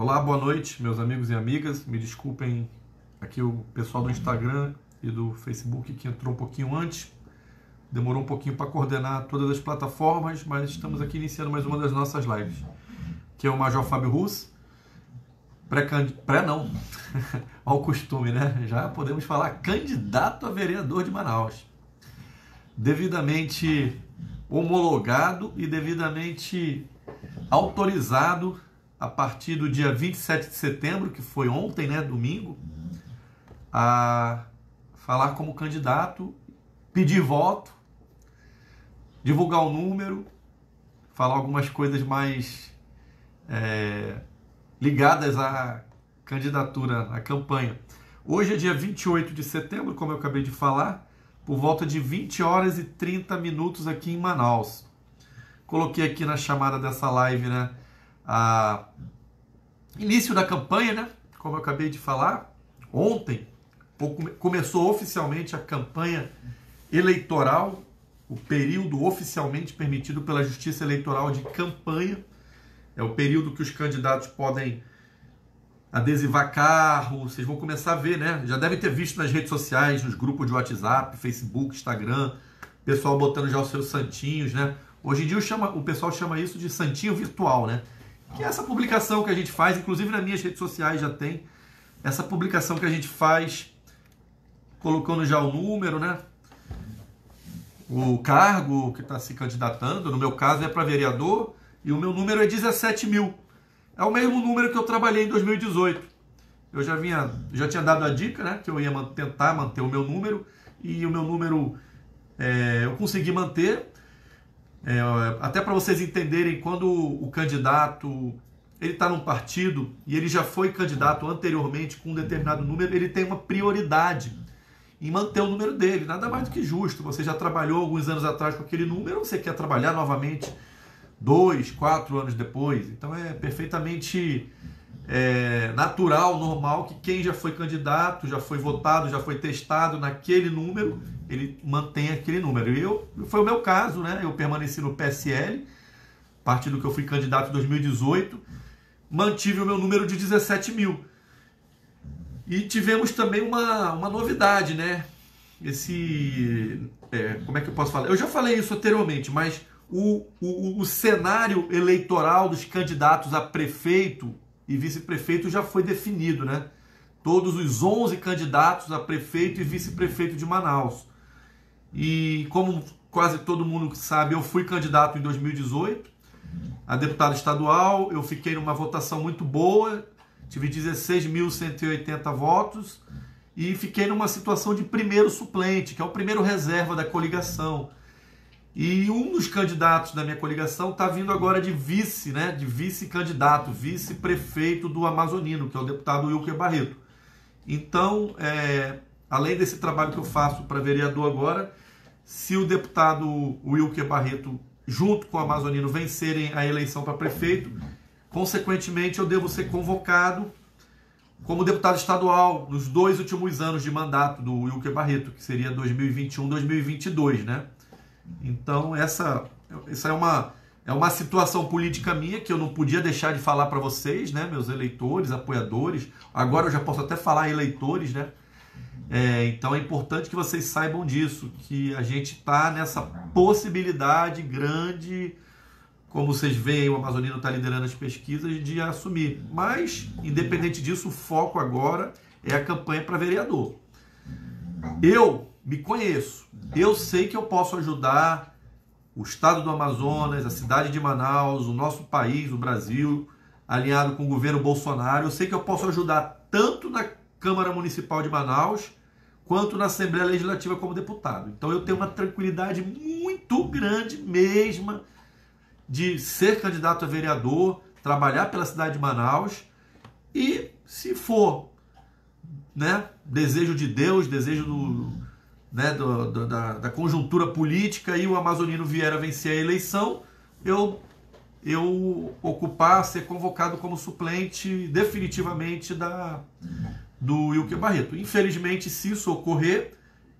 Olá, boa noite, meus amigos e amigas. Me desculpem aqui o pessoal do Instagram e do Facebook que entrou um pouquinho antes. Demorou um pouquinho para coordenar todas as plataformas, mas estamos aqui iniciando mais uma das nossas lives, que é o Major Fábio Huss, ao costume, né? Já podemos falar candidato a vereador de Manaus, devidamente homologado e devidamente autorizado a partir do dia 27 de setembro, que foi ontem, né, domingo, a falar como candidato, pedir voto, divulgar o número, falar algumas coisas mais ligadas à candidatura, à campanha. Hoje é dia 28 de setembro, como eu acabei de falar, por volta de 20 horas e 30 minutos aqui em Manaus. Coloquei aqui na chamada dessa live, né, a início da campanha, né, como eu acabei de falar, ontem começou oficialmente a campanha eleitoral, o período oficialmente permitido pela Justiça Eleitoral de campanha. É o período que os candidatos podem adesivar carro. Vocês vão começar a ver, né? Já devem ter visto nas redes sociais, nos grupos de WhatsApp, Facebook, Instagram, pessoal botando já os seus santinhos, né? Hoje em dia o pessoal chama isso de santinho virtual, né? Que é essa publicação que a gente faz, inclusive nas minhas redes sociais já tem, essa publicação que a gente faz colocando já o número, né? O cargo que está se candidatando, no meu caso é para vereador, e o meu número é 17 mil. É o mesmo número que eu trabalhei em 2018. Eu já tinha dado a dica, né? Que eu ia tentar manter o meu número, e o meu número eu consegui manter. Até para vocês entenderem, quando o candidato ele está num partido e ele já foi candidato anteriormente com um determinado número, ele tem uma prioridade em manter o número dele. Nada mais do que justo. Você já trabalhou alguns anos atrás com aquele número, você quer trabalhar novamente 2, 4 anos depois. Então é perfeitamente natural, normal, que quem já foi candidato, já foi votado, já foi testado naquele número, ele mantém aquele número. E foi o meu caso, né? Eu permaneci no PSL, partido que eu fui candidato em 2018, mantive o meu número de 17 mil. E tivemos também uma novidade, né? Como é que eu posso falar? Eu já falei isso anteriormente, mas o cenário eleitoral dos candidatos a prefeito e vice-prefeito já foi definido, né? Todos os 11 candidatos a prefeito e vice-prefeito de Manaus. E como quase todo mundo sabe, eu fui candidato em 2018 a deputado estadual. Eu fiquei numa votação muito boa, tive 16.180 votos e fiquei numa situação de primeiro suplente, que é o primeiro reserva da coligação. E um dos candidatos da minha coligação está vindo agora de vice, né? De vice-candidato, vice-prefeito do Amazonino, que é o deputado Wilker Barreto. Então, além desse trabalho que eu faço para vereador agora, se o deputado Wilker Barreto, junto com o Amazonino, vencerem a eleição para prefeito, consequentemente eu devo ser convocado como deputado estadual nos dois últimos anos de mandato do Wilker Barreto, que seria 2021, 2022, né? Então, essa é uma situação política minha que eu não podia deixar de falar para vocês, né, meus eleitores, apoiadores. Agora eu já posso até falar eleitores, né? Então é importante que vocês saibam disso, que a gente está nessa possibilidade grande, como vocês veem, o Amazonino está liderando as pesquisas, de assumir. Mas, independente disso, o foco agora é a campanha para vereador. Eu me conheço. Eu sei que eu posso ajudar o estado do Amazonas, a cidade de Manaus, o nosso país, o Brasil, alinhado com o governo Bolsonaro. Eu sei que eu posso ajudar tanto na Câmara Municipal de Manaus quanto na Assembleia Legislativa como deputado. Então eu tenho uma tranquilidade muito grande mesmo de ser candidato a vereador, trabalhar pela cidade de Manaus e, se for, né, desejo de Deus, desejo da conjuntura política, e o Amazonino vier a vencer a eleição, eu ocupar, ser convocado como suplente definitivamente do Wilker Barreto. Infelizmente, se isso ocorrer,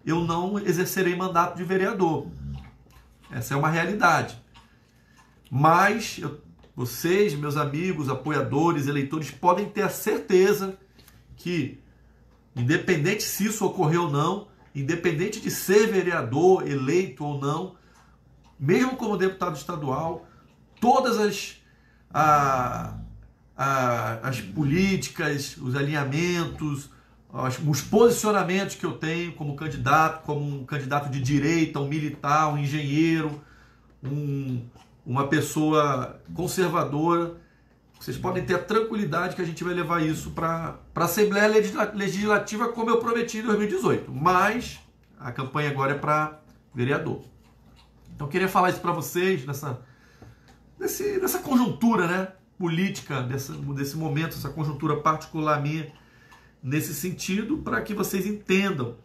eu não exercerei mandato de vereador. Essa é uma realidade. Mas eu Vocês, meus amigos, apoiadores, eleitores, podem ter a certeza que, independente se isso ocorreu ou não, independente de ser vereador, eleito ou não, mesmo como deputado estadual, todas as políticas, os alinhamentos, os posicionamentos que eu tenho como um candidato de direita, um militar, um engenheiro, uma pessoa conservadora, vocês podem ter a tranquilidade que a gente vai levar isso para a Assembleia Legislativa, como eu prometi em 2018. Mas a campanha agora é para vereador. Então eu queria falar isso para vocês, nessa conjuntura, né, política, desse momento, essa conjuntura particular minha, nesse sentido, para que vocês entendam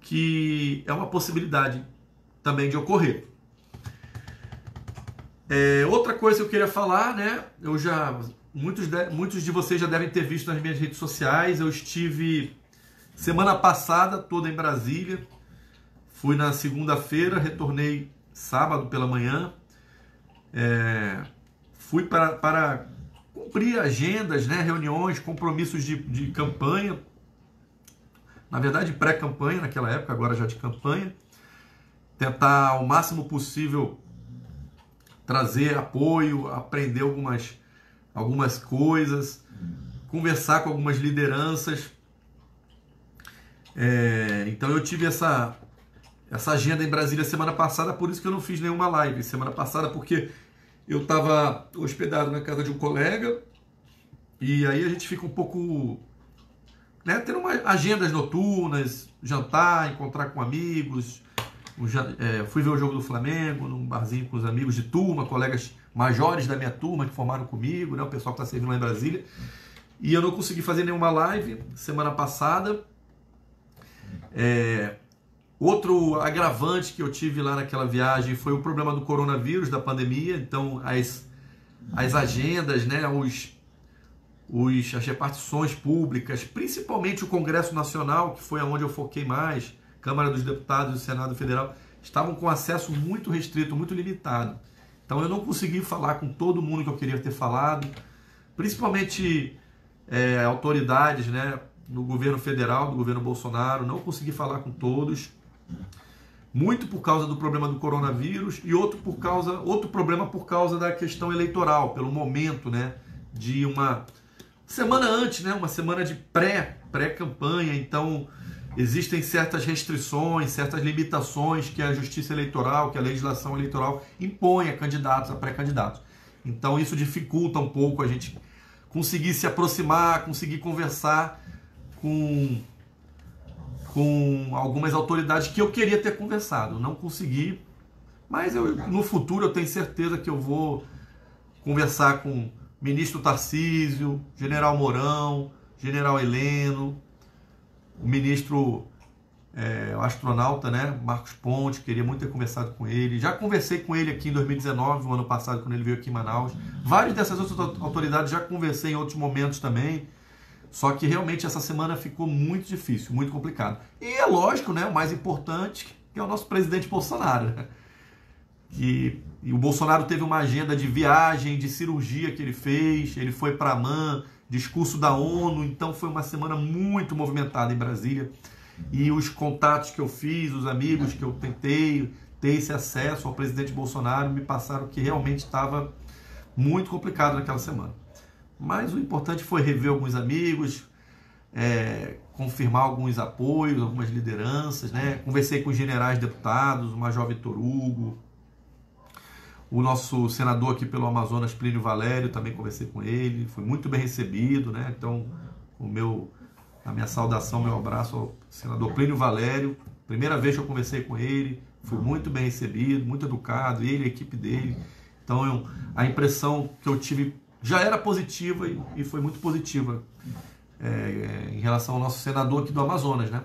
que é uma possibilidade também de ocorrer. Outra coisa que eu queria falar, né? Muitos de vocês já devem ter visto nas minhas redes sociais. Eu estive semana passada toda em Brasília. Fui na segunda-feira, retornei sábado pela manhã. Fui para cumprir agendas, né, reuniões, compromissos de campanha, na verdade pré-campanha naquela época, agora já de campanha, tentar ao máximo possível trazer apoio, aprender algumas coisas, conversar com algumas lideranças. Então eu tive essa agenda em Brasília semana passada, por isso que eu não fiz nenhuma live semana passada, porque eu estava hospedado na casa de um colega, e aí a gente fica um pouco, né, tendo agendas noturnas, jantar, encontrar com amigos. Fui ver o jogo do Flamengo num barzinho com os amigos de turma, colegas maiores da minha turma que formaram comigo, né, o pessoal que está servindo lá em Brasília. E eu não consegui fazer nenhuma live semana passada. Outro agravante que eu tive lá naquela viagem foi o problema do coronavírus, da pandemia. Então as agendas, né, as repartições públicas, principalmente o Congresso Nacional, que foi onde eu foquei mais, Câmara dos Deputados e Senado Federal, estavam com acesso muito restrito, muito limitado. Então eu não consegui falar com todo mundo que eu queria ter falado, principalmente autoridades, né, no governo federal, do governo Bolsonaro. Não consegui falar com todos, muito por causa do problema do coronavírus, e outro problema por causa da questão eleitoral, pelo momento, né, de uma semana antes, né, uma semana de pré-campanha. Então existem certas restrições, certas limitações que a justiça eleitoral, que a legislação eleitoral impõe a candidatos, a pré-candidatos. Então isso dificulta um pouco a gente conseguir se aproximar, conseguir conversar com algumas autoridades que eu queria ter conversado. Não consegui, mas no futuro eu tenho certeza que eu vou conversar com o ministro Tarcísio, general Mourão, general Heleno, o ministro o astronauta, né, Marcos Ponte. Queria muito ter conversado com ele. Já conversei com ele aqui em 2019, o ano passado, quando ele veio aqui em Manaus. Várias dessas outras autoridades já conversei em outros momentos também. Só que realmente essa semana ficou muito difícil, muito complicado. E é lógico, né, o mais importante, que é o nosso presidente Bolsonaro, né? E o Bolsonaro teve uma agenda de viagem, de cirurgia que ele fez. Ele foi para Amman, discurso da ONU. Então foi uma semana muito movimentada em Brasília. E os contatos que eu fiz, os amigos que eu tentei ter esse acesso ao presidente Bolsonaro, me passaram que realmente estava muito complicado naquela semana. Mas o importante foi rever alguns amigos, confirmar alguns apoios, algumas lideranças, né? Conversei com os generais deputados, o Major Vitor Hugo, o nosso senador aqui pelo Amazonas, Plínio Valério, também conversei com ele, foi muito bem recebido, né? Então, a minha saudação, meu abraço ao senador Plínio Valério. Primeira vez que eu conversei com ele, fui muito bem recebido, muito educado, ele e a equipe dele. Então, a impressão que eu tive já era positiva e foi muito positiva em relação ao nosso senador aqui do Amazonas, né?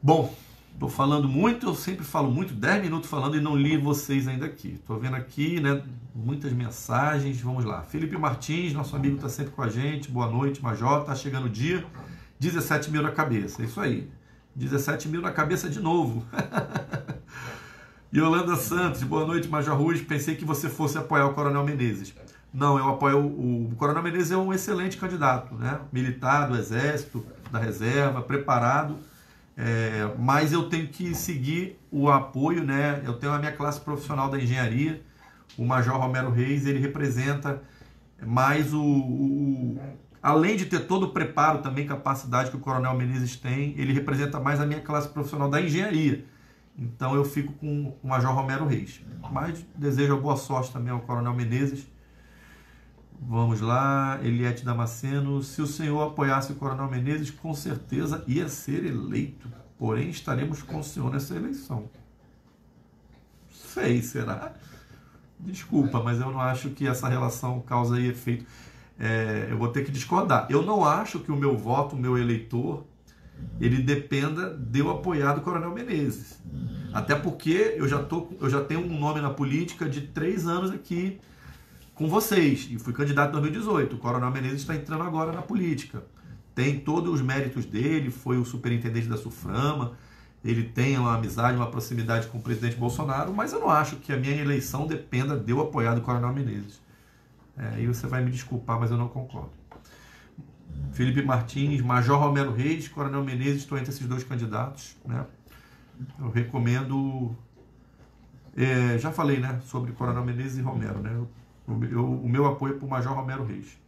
Bom, estou falando muito, eu sempre falo muito, 10 minutos falando e não li vocês ainda aqui. Estou vendo aqui, né, muitas mensagens, vamos lá. Felipe Martins, nosso amigo, está sempre com a gente. Boa noite, Major, está chegando o dia, 17 mil na cabeça, é isso aí. 17 mil na cabeça de novo. Yolanda Santos, boa noite, Major Huss. Pensei que você fosse apoiar o Coronel Menezes. Não, eu apoio o Coronel Menezes, é um excelente candidato, né? Militar, do Exército, da Reserva, preparado. É, mas eu tenho que seguir o apoio, né? Eu tenho a minha classe profissional da engenharia. O Major Romero Reis, ele representa mais além de ter todo o preparo também, capacidade que o Coronel Menezes tem, ele representa mais a minha classe profissional da engenharia. Então eu fico com o Major Romero Reis. Mas desejo boa sorte também ao Coronel Menezes. Vamos lá, Eliette Damasceno. Se o senhor apoiasse o Coronel Menezes, com certeza ia ser eleito. Porém, estaremos com o senhor nessa eleição. Sei, será? Desculpa, mas eu não acho que essa relação causa e efeito. É, eu vou ter que discordar. Eu não acho que o meu voto, o meu eleitor, ele dependa de eu apoiar do Coronel Menezes. Até porque eu já tenho um nome na política de 3 anos aqui com vocês. E fui candidato em 2018. O Coronel Menezes está entrando agora na política. Tem todos os méritos dele, foi o superintendente da SUFRAMA. Ele tem uma amizade, uma proximidade com o presidente Bolsonaro, mas eu não acho que a minha eleição dependa de eu apoiar do Coronel Menezes. Aí você vai me desculpar, mas eu não concordo. Felipe Martins, Major Romero Reis, Coronel Menezes, estou entre esses dois candidatos, né? Eu recomendo... já falei, né, sobre Coronel Menezes e Romero, né? O meu apoio é para o Major Romero Reis.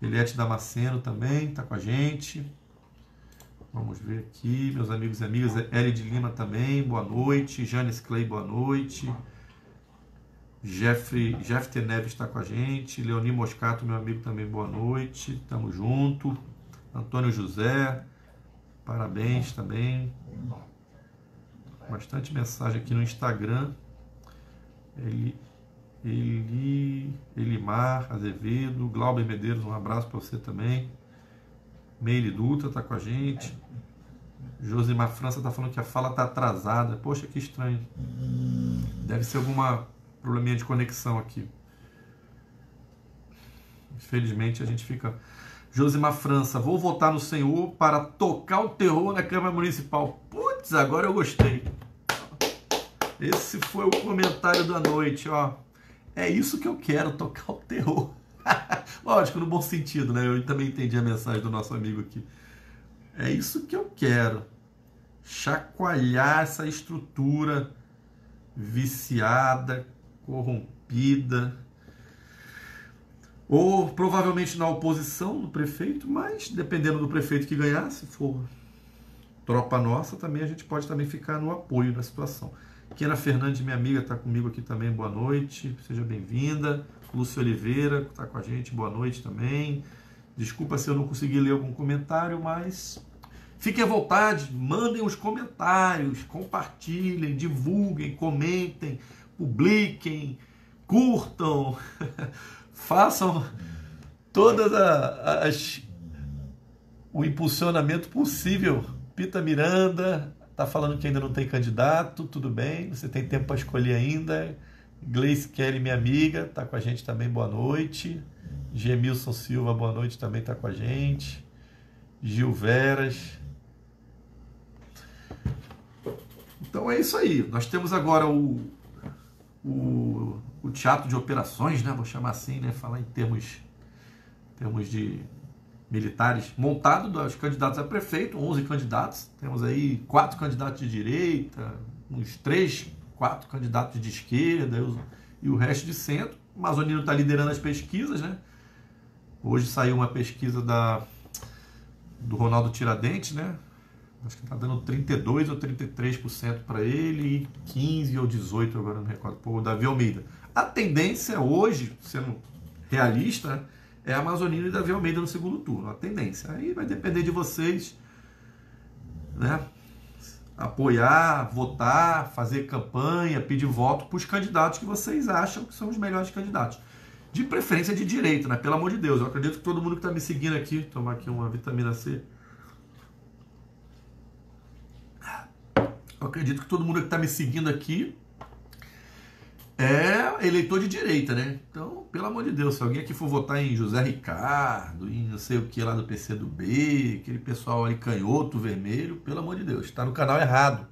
Eliette Damasceno também está com a gente. Vamos ver aqui, meus amigos e amigas. Eli de Lima também, boa noite. Janis Clay, boa noite. Jeff Teneves está com a gente. Leoni Moscato, meu amigo, também, boa noite. Tamo junto. Antônio José, parabéns também. Bastante mensagem aqui no Instagram. Elimar Azevedo, Glauber Medeiros, um abraço para você também. Meire Dutra está com a gente. Josimar França está falando que a fala está atrasada. Poxa, que estranho. Deve ser alguma probleminha de conexão aqui. Infelizmente a gente fica... Josimar França, vou votar no senhor para tocar o terror na Câmara Municipal. Putz, agora eu gostei. Esse foi o comentário da noite, ó. É isso que eu quero, tocar o terror. Lógico, no bom sentido, né? Eu também entendi a mensagem do nosso amigo aqui. É isso que eu quero. Chacoalhar essa estrutura viciada, corrompida. Ou provavelmente na oposição do prefeito, mas dependendo do prefeito que ganhar, se for tropa nossa, também a gente pode também ficar no apoio da situação. Kiana Fernandes, minha amiga, está comigo aqui também, boa noite, seja bem-vinda. Lúcio Oliveira, que está com a gente, boa noite também. Desculpa se eu não consegui ler algum comentário, mas fiquem à vontade, mandem os comentários, compartilhem, divulguem, comentem, publiquem, curtam, façam todas o impulsionamento possível. Pita Miranda está falando que ainda não tem candidato, tudo bem, você tem tempo para escolher ainda. Gleice Kelly, minha amiga, está com a gente também, boa noite. Gemilson Silva, boa noite, também está com a gente. Gil Veras. Então é isso aí. Nós temos agora o teatro de operações, né? Vou chamar assim, né? Falar em termos de militares, montado dos candidatos a prefeito, 11 candidatos. Temos aí 4 candidatos de direita, uns 3, 4 candidatos de esquerda e o resto de centro. O Amazonino está liderando as pesquisas, né? Hoje saiu uma pesquisa do Ronaldo Tiradentes, né? Acho que está dando 32 ou 33% para ele e 15 ou 18%, agora não recordo, para o Davi Almeida. A tendência hoje, sendo realista, é Amazonino e Davi Almeida no segundo turno. A tendência. Aí vai depender de vocês, né? Apoiar, votar, fazer campanha, pedir voto para os candidatos que vocês acham que são os melhores candidatos. De preferência de direita, né? Pelo amor de Deus. Eu acredito que todo mundo que está me seguindo aqui, tomar aqui uma vitamina C. Eu acredito que todo mundo que está me seguindo aqui é eleitor de direita, né? Então, pelo amor de Deus, se alguém aqui for votar em José Ricardo, em não sei o que lá do PCdoB, aquele pessoal ali canhoto, vermelho, pelo amor de Deus, está no canal errado.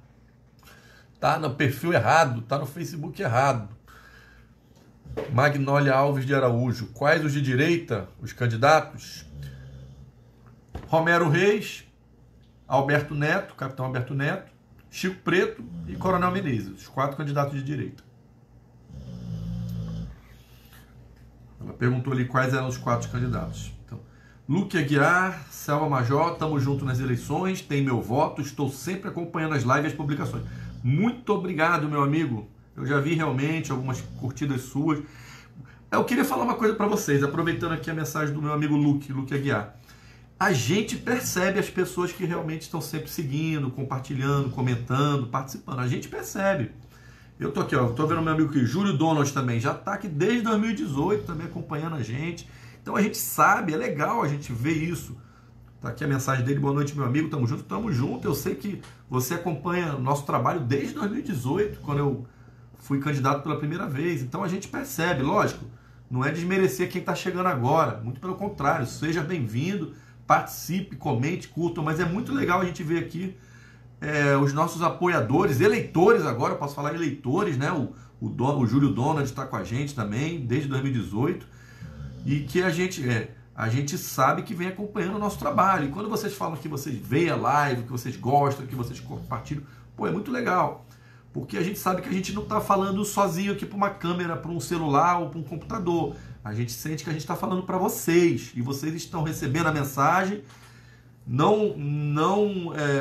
Tá no perfil errado, tá no Facebook errado. Magnólia Alves de Araújo. Quais os de direita, os candidatos? Romero Reis, Alberto Neto, Capitão Alberto Neto, Chico Preto e Coronel Menezes. Os quatro candidatos de direita. Ela perguntou ali quais eram os quatro candidatos. Então, Luque Aguiar, Selva Major, tamo junto nas eleições, tem meu voto, estou sempre acompanhando as lives e as publicações. Muito obrigado, meu amigo. Eu já vi realmente algumas curtidas suas. Eu queria falar uma coisa para vocês, aproveitando aqui a mensagem do meu amigo Luque Aguiar. A gente percebe as pessoas que realmente estão sempre seguindo, compartilhando, comentando, participando. A gente percebe. Eu tô aqui, ó, tô vendo meu amigo aqui, Júlio Donald também, já tá aqui desde 2018 também acompanhando a gente. Então a gente sabe, é legal a gente ver isso. Tá aqui a mensagem dele, boa noite meu amigo, tamo junto, tamo junto. Eu sei que você acompanha o nosso trabalho desde 2018, quando eu fui candidato pela primeira vez. Então a gente percebe, lógico, não é desmerecer quem tá chegando agora, muito pelo contrário, seja bem-vindo, participe, comente, curta, mas é muito legal a gente ver aqui os nossos apoiadores, eleitores agora, eu posso falar eleitores, né? O Júlio Donald está com a gente também, desde 2018, e que a gente sabe que vem acompanhando o nosso trabalho. E quando vocês falam que vocês veem a live, que vocês gostam, que vocês compartilham, pô, é muito legal, porque a gente sabe que a gente não está falando sozinho aqui para uma câmera, para um celular ou para um computador. A gente sente que a gente está falando para vocês, e vocês estão recebendo a mensagem. Não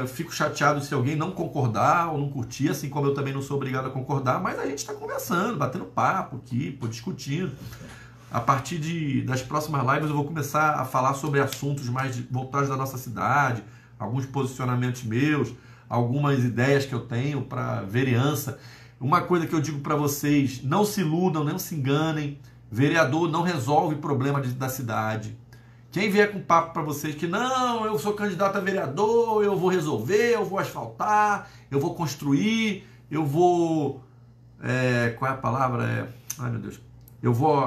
fico chateado se alguém não concordar ou não curtir, assim como eu também não sou obrigado a concordar, mas a gente está conversando, batendo papo aqui, discutindo. A partir das próximas lives eu vou começar a falar sobre assuntos mais voltados da nossa cidade, alguns posicionamentos meus, algumas ideias que eu tenho para vereança. Uma coisa que eu digo para vocês, não se iludam, não se enganem, vereador não resolve problema da cidade. Quem vier com papo para vocês que não, eu sou candidato a vereador, eu vou resolver, eu vou asfaltar, eu vou construir, eu vou... qual é a palavra? Ai, meu Deus. Eu vou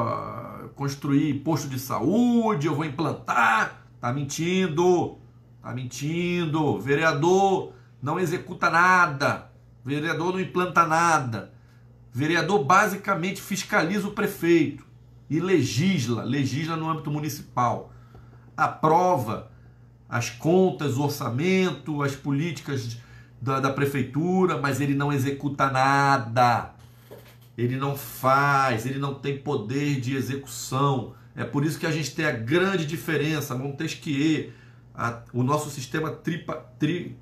construir posto de saúde, eu vou implantar. Tá mentindo. Tá mentindo. Vereador não executa nada. Vereador não implanta nada. Vereador basicamente fiscaliza o prefeito e legisla no âmbito municipal. Aprova as contas, o orçamento, as políticas da prefeitura, mas ele não executa nada, ele não faz, ele não tem poder de execução. É por isso que a gente tem a grande diferença, Montesquieu, o nosso sistema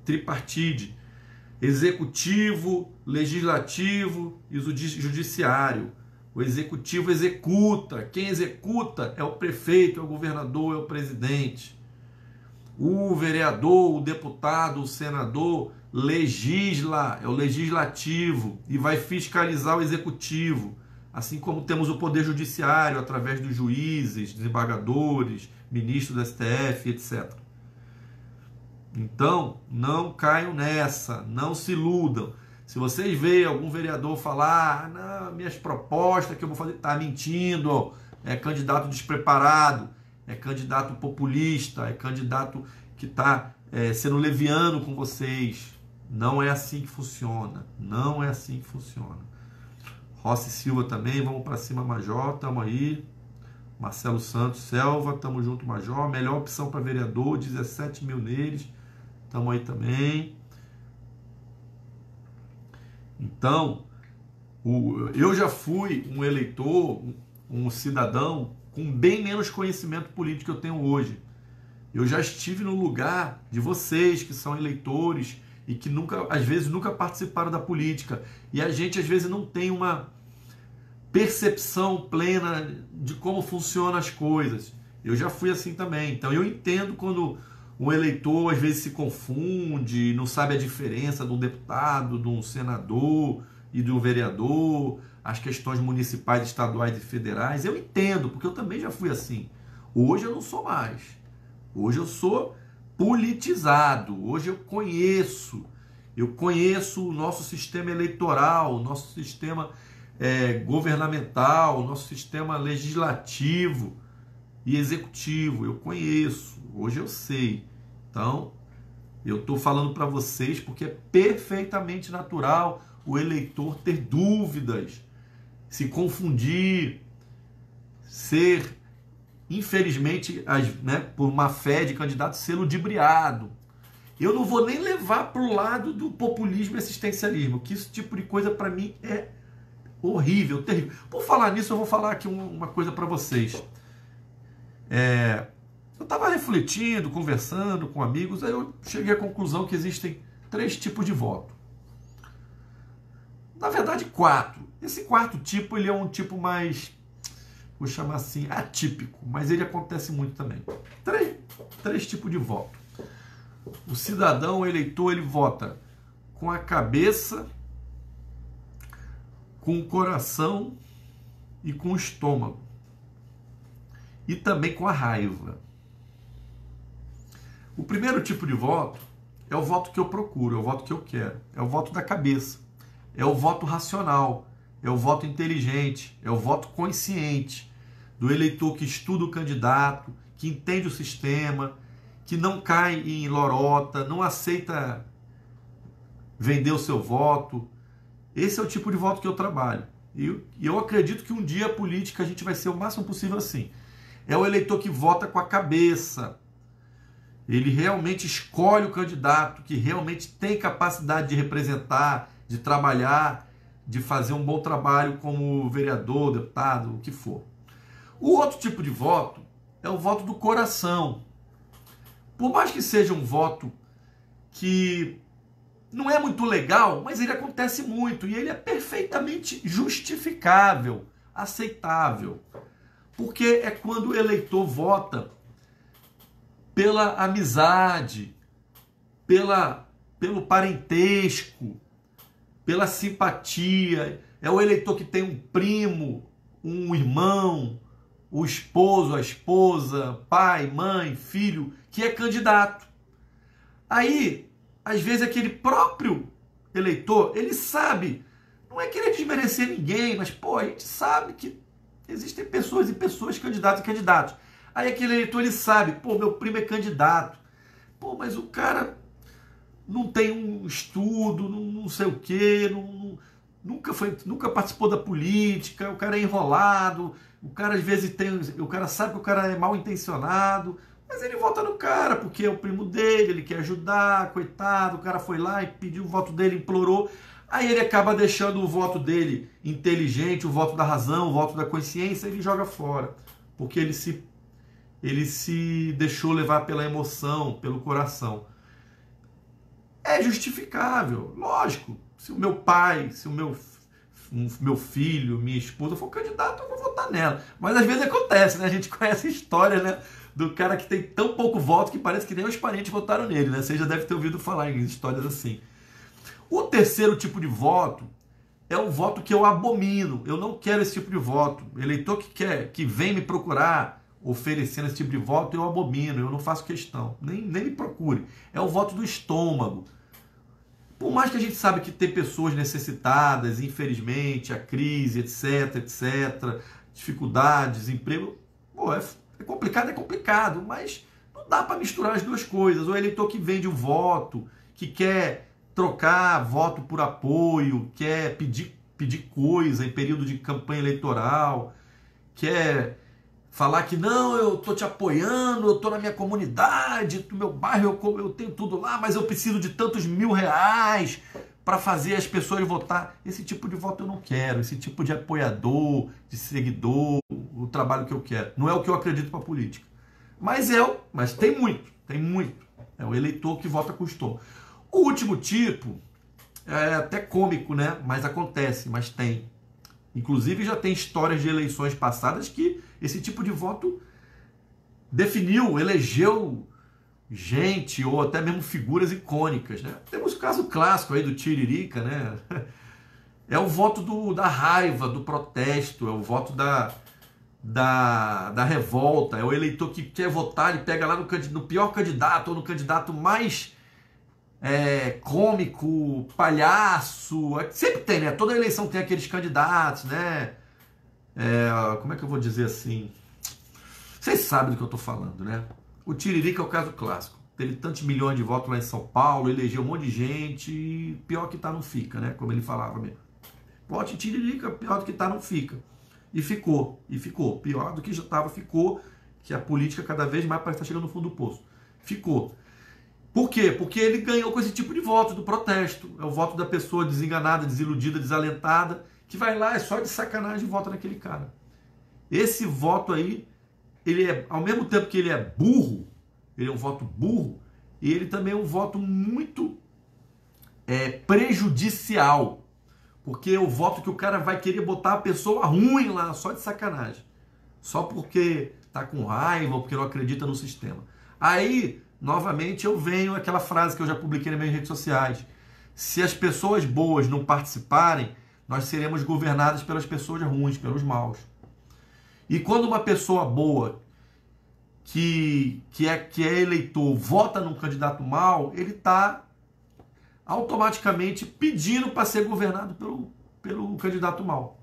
tripartite, executivo, legislativo e judiciário. O executivo executa. Quem executa é o prefeito, é o governador, é o presidente. O vereador, o deputado, o senador legisla, é o legislativo e vai fiscalizar o executivo. Assim como temos o poder judiciário através dos juízes, desembargadores, ministros do STF, etc. Então, não caiam nessa, não se iludam. Se vocês veem algum vereador falar, ah, não, minhas propostas que eu vou fazer, tá mentindo, é candidato despreparado, é candidato populista, é candidato que está sendo leviano com vocês. Não é assim que funciona, não é assim que funciona. Rossi Silva também, vamos para cima, Major, tamo aí. Marcelo Santos, Selva, tamo junto, Major. Melhor opção para vereador, 17 mil neles, tamo aí também. Então, eu já fui um eleitor, um cidadão com bem menos conhecimento político que eu tenho hoje. Eu já estive no lugar de vocês que são eleitores e que às vezes nunca participaram da política. E a gente às vezes não tem uma percepção plena de como funcionam as coisas. Eu já fui assim também. Então eu entendo quando um eleitor às vezes se confunde, não sabe a diferença de um deputado, de um senador e de um vereador, as questões municipais, estaduais e federais. Eu entendo, porque eu também já fui assim. Hoje eu não sou mais. Hoje eu sou politizado. Hoje eu conheço. Eu conheço o nosso sistema eleitoral, o nosso sistema governamental, o nosso sistema legislativo e executivo. Eu conheço. Hoje eu sei. Então, eu estou falando para vocês porque é perfeitamente natural o eleitor ter dúvidas, se confundir, ser, infelizmente, por má fé de candidato, ser ludibriado. Eu não vou nem levar para o lado do populismo e assistencialismo, que esse tipo de coisa para mim é horrível, terrível. Por falar nisso, eu vou falar aqui uma coisa para vocês. Eu estava refletindo, conversando com amigos, aí eu cheguei à conclusão que existem 3 tipos de voto. Na verdade, 4. Esse 4º tipo, ele é um tipo mais, vou chamar assim, atípico, mas ele acontece muito também. 3 tipos de voto. O cidadão, o eleitor, ele vota com a cabeça, com o coração e com o estômago. E também com a raiva. O primeiro tipo de voto é o voto que eu procuro, é o voto que eu quero. É o voto da cabeça. É o voto racional. É o voto inteligente. É o voto consciente. Do eleitor que estuda o candidato, que entende o sistema, que não cai em lorota, não aceita vender o seu voto. Esse é o tipo de voto que eu trabalho. E eu acredito que um dia a política a gente vai ser o máximo possível assim. É o eleitor que vota com a cabeça. Ele realmente escolhe o candidato que realmente tem capacidade de representar, de trabalhar, de fazer um bom trabalho como vereador, deputado, o que for. O outro tipo de voto é o voto do coração. Por mais que seja um voto que não é muito legal, mas ele acontece muito e ele é perfeitamente justificável, aceitável. Porque é quando o eleitor vota pela amizade, pelo parentesco, pela simpatia. É o eleitor que tem um primo, um irmão, o esposo, a esposa, pai, mãe, filho, que é candidato. Aí, às vezes, aquele próprio eleitor, ele sabe, não é querer desmerecer ninguém, mas, pô, a gente sabe que existem pessoas e pessoas, candidatos e candidatos. Aí aquele eleitor, ele sabe, pô, meu primo é candidato. Pô, mas o cara não tem um estudo, não sei o quê, nunca participou da política, o cara é enrolado, o cara às vezes tem... O cara sabe que o cara é mal intencionado, mas ele vota no cara, porque é o primo dele, ele quer ajudar, coitado, o cara foi lá e pediu o voto dele, implorou. Aí ele acaba deixando o voto dele inteligente, o voto da razão, o voto da consciência, ele joga fora. Porque ele se deixou levar pela emoção, pelo coração. É justificável, lógico. Se o meu pai, se o meu filho, minha esposa for candidato, eu vou votar nela. Mas às vezes acontece, né? A gente conhece a história, né? Do cara que tem tão pouco voto que parece que nem os parentes votaram nele, né? Você já deve ter ouvido falar em histórias assim. O terceiro tipo de voto é um voto que eu abomino. Eu não quero esse tipo de voto. Eleitor que vem me procurar oferecendo esse tipo de voto, eu abomino. Eu não faço questão. Nem me procure. É o voto do estômago. Por mais que a gente saiba que tem pessoas necessitadas, infelizmente, a crise, etc, etc, dificuldades, desemprego, pô, é complicado, mas não dá para misturar as duas coisas. O eleitor que vende o voto, que quer trocar voto por apoio, quer pedir coisa em período de campanha eleitoral, quer falar que não, eu tô te apoiando, eu tô na minha comunidade, no meu bairro eu tenho tudo lá, mas eu preciso de tantos R$1000 para fazer as pessoas votar. Esse tipo de voto eu não quero, esse tipo de apoiador, de seguidor, o trabalho que eu quero. Não é o que eu acredito para a política. Mas tem muito. É o eleitor que vota com estômago. O último tipo é até cômico, né? Mas acontece, mas tem. Inclusive já tem histórias de eleições passadas que esse tipo de voto definiu, elegeu gente ou até mesmo figuras icônicas, né? Temos o caso clássico aí do Tiririca, né? É o voto da raiva, do protesto, é o voto da revolta, é o eleitor que quer votar, ele pega lá no pior candidato ou no candidato mais... cômico, palhaço, sempre tem, né? Toda eleição tem aqueles candidatos, né? Como é que eu vou dizer assim? Vocês sabem do que eu tô falando, né? O Tiririca é o caso clássico. teve tantos milhões de votos lá em São Paulo, elegeu um monte de gente, pior que tá não fica, né? Como ele falava mesmo. Vote em Tiririca, pior do que tá não fica. E ficou, pior do que já estava, ficou, que a política cada vez mais parece estar chegando no fundo do poço. Ficou. Por quê? Porque ele ganhou com esse tipo de voto do protesto. É o voto da pessoa desenganada, desiludida, desalentada, que vai lá, é só de sacanagem e vota naquele cara. Esse voto aí, ele é, ao mesmo tempo que ele é burro, ele é um voto burro, e ele também é um voto muito prejudicial, porque é o voto que o cara vai querer botar a pessoa ruim lá, só de sacanagem, só porque tá com raiva, porque não acredita no sistema. Aí, novamente, eu venho àquela frase que eu já publiquei nas minhas redes sociais: se as pessoas boas não participarem, nós seremos governados pelas pessoas ruins, pelos maus. E quando uma pessoa boa, que é eleitor, vota num candidato mau, ele está automaticamente pedindo para ser governado pelo candidato mau.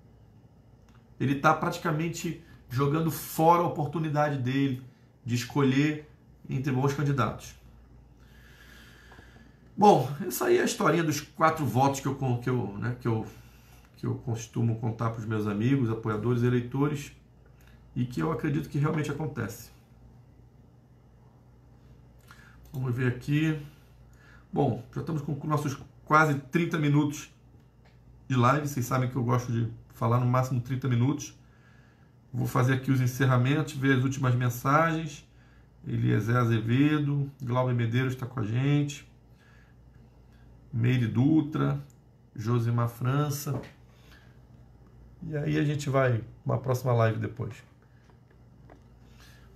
Ele está praticamente jogando fora a oportunidade dele de escolher entre bons candidatos. Bom, essa aí é a historinha dos 4 votos que eu costumo contar para os meus amigos, apoiadores, eleitores, e que eu acredito que realmente acontece. Vamos ver aqui. Bom, já estamos com nossos quase 30 minutos de live. Vocês sabem que eu gosto de falar no máximo 30 minutos. Vou fazer aqui os encerramentos, ver as últimas mensagens. Eliezer Azevedo, Glauber Medeiros está com a gente. Meire Dutra, Josimar França. E aí a gente vai, uma próxima live depois,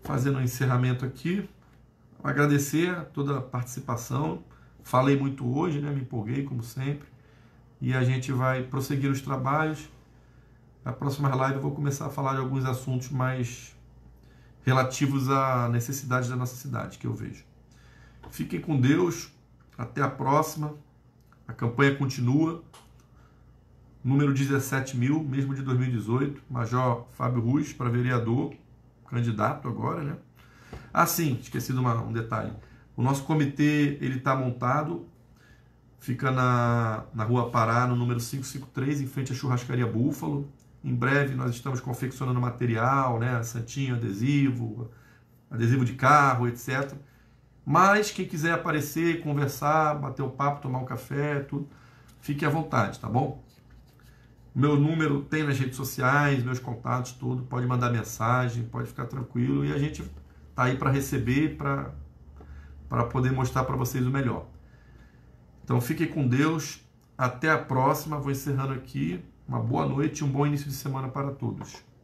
fazendo um encerramento aqui. Agradecer a toda a participação, falei muito hoje, né? Me empolguei como sempre, e a gente vai prosseguir os trabalhos. Na próxima live eu vou começar a falar de alguns assuntos mais relativos à necessidade da nossa cidade, que eu vejo. Fiquem com Deus, até a próxima, a campanha continua, número 17.000, mesmo de 2018, Major Fábio Huss para vereador, candidato agora, né? Ah, sim, esqueci de um detalhe. O nosso comitê, ele está montado, fica na Rua Pará, no número 553, em frente à Churrascaria Búfalo. Em breve nós estamos confeccionando material, né? Santinho, adesivo de carro, etc. Mas quem quiser aparecer, conversar, bater o papo, tomar um café, tudo, fique à vontade, tá bom? Meu número tem nas redes sociais, meus contatos, tudo. Pode mandar mensagem, pode ficar tranquilo, e a gente tá aí para receber, para poder mostrar para vocês o melhor. Então fiquem com Deus, até a próxima, vou encerrando aqui. Uma boa noite e um bom início de semana para todos.